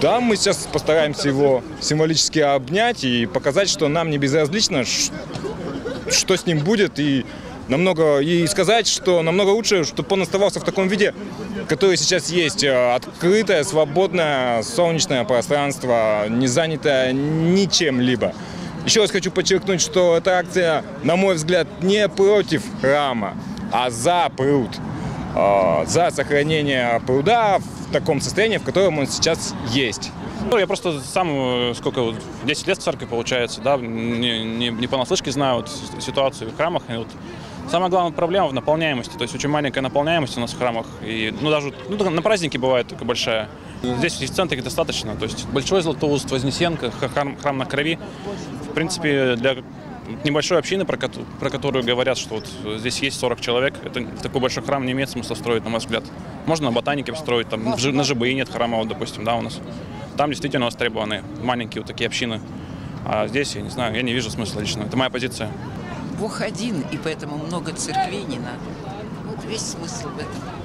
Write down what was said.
Да, мы сейчас постараемся его символически обнять и показать, что нам не безразлично, что с ним будет, и сказать, что намного лучше, чтобы он оставался в таком виде, который сейчас есть. Открытое, свободное, солнечное пространство, не занятое ничем-либо. Еще раз хочу подчеркнуть, что эта акция, на мой взгляд, не против храма, а за пруд. За сохранение пруда в таком состоянии, в котором он сейчас есть. Ну, я просто сам, 10 лет в церкви получается, да, не понаслышке знаю ситуацию в храмах. И самая главная проблема в наполняемости, то есть очень маленькая наполняемость у нас в храмах, и, даже на праздники бывает только большая. Здесь в центре их достаточно, то есть Большой Златоуст, Вознесенка, храм на Крови, в принципе, для небольшой общины, про которую говорят, что здесь есть 40 человек, в такой большой храм не имеет смысла строить, на мой взгляд. Можно на Ботанике построить, там, на ЖБИ нет храма, вот, допустим, да, у нас. Там действительно востребованы маленькие вот такие общины. А здесь, я не знаю, я не вижу смысла лично. Это моя позиция. Бог один, и поэтому много церквей не надо. Вот весь смысл в этом.